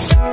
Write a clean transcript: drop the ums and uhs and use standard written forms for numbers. promise.